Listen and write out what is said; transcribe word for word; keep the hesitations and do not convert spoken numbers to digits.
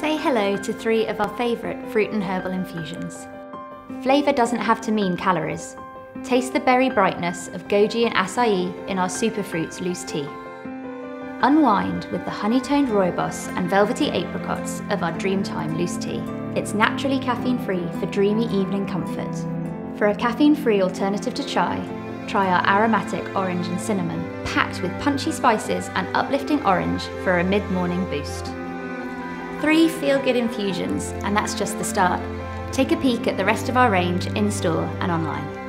Say hello to three of our favourite fruit and herbal infusions. Flavour doesn't have to mean calories. Taste the berry brightness of goji and acai in our Superfruits loose tea. Unwind with the honey-toned rooibos and velvety apricots of our Dreamtime loose tea. It's naturally caffeine-free for dreamy evening comfort. For a caffeine-free alternative to chai, try our aromatic orange and cinnamon, packed with punchy spices and uplifting orange for a mid-morning boost. Three feel-good infusions, and that's just the start. Take a peek at the rest of our range in store and online.